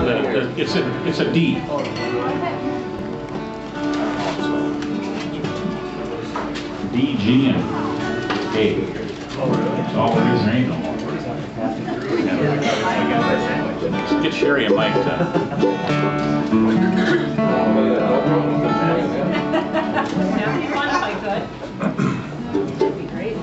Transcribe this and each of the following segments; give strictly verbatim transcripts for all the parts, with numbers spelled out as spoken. It's a, it's a D. D, G, and A. It's all it is, there ain't no more. Get Sherry a mic. Now you want if I could. That'd be great.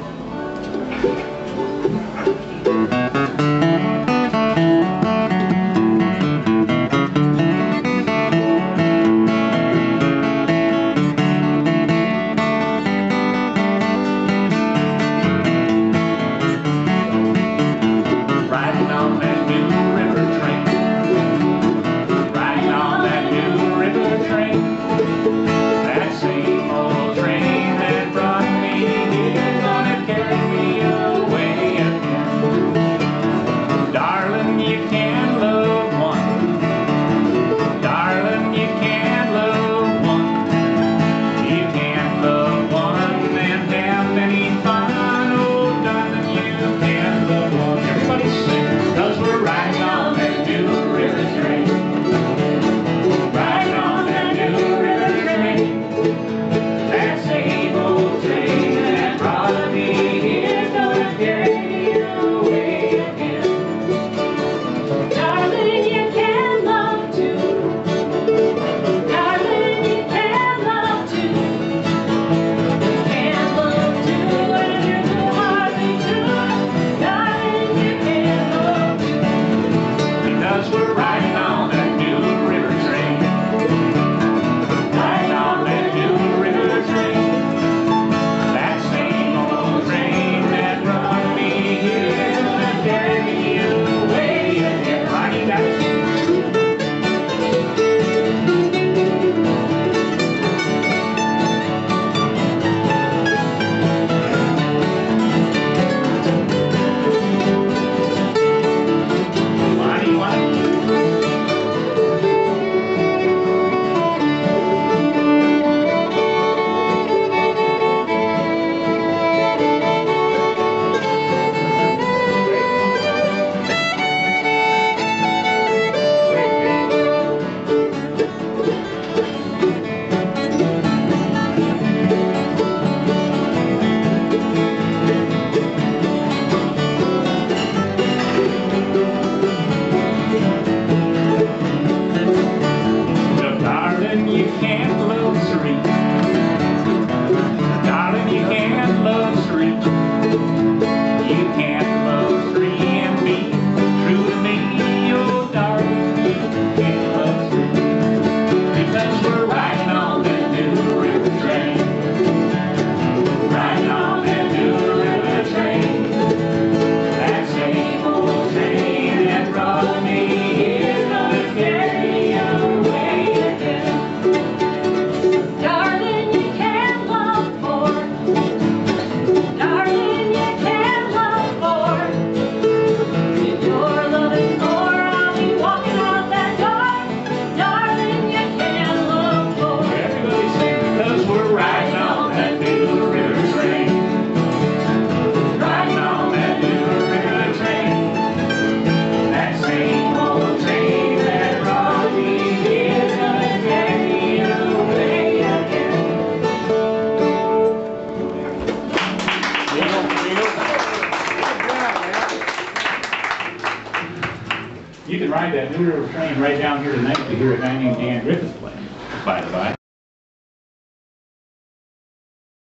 You can ride that New River train right down here tonight to hear a guy named Dan Griffiths play.